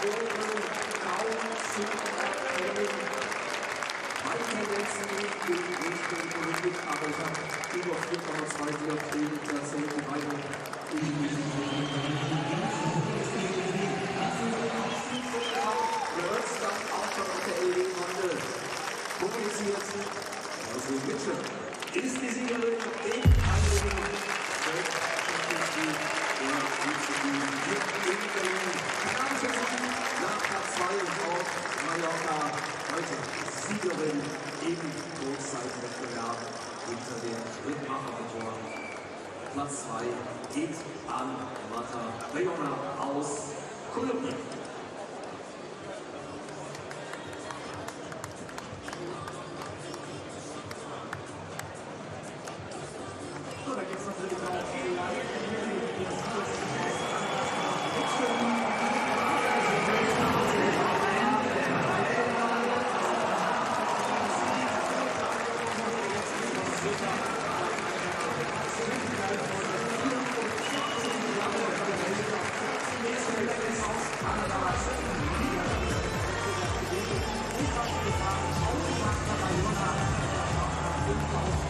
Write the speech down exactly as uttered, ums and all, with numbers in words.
Ist die Siegerin in Siegerin im Kurzzeitwettbewerb unter den Mitmachermotoren. Platz zwei geht an Marta Bayona aus Kolumbien. So, da gibt es natürlich noch viel Leid. Thank you.